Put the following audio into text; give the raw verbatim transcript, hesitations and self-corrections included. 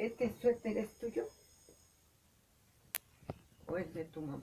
¿Este suéter es tuyo o es de tu mamá?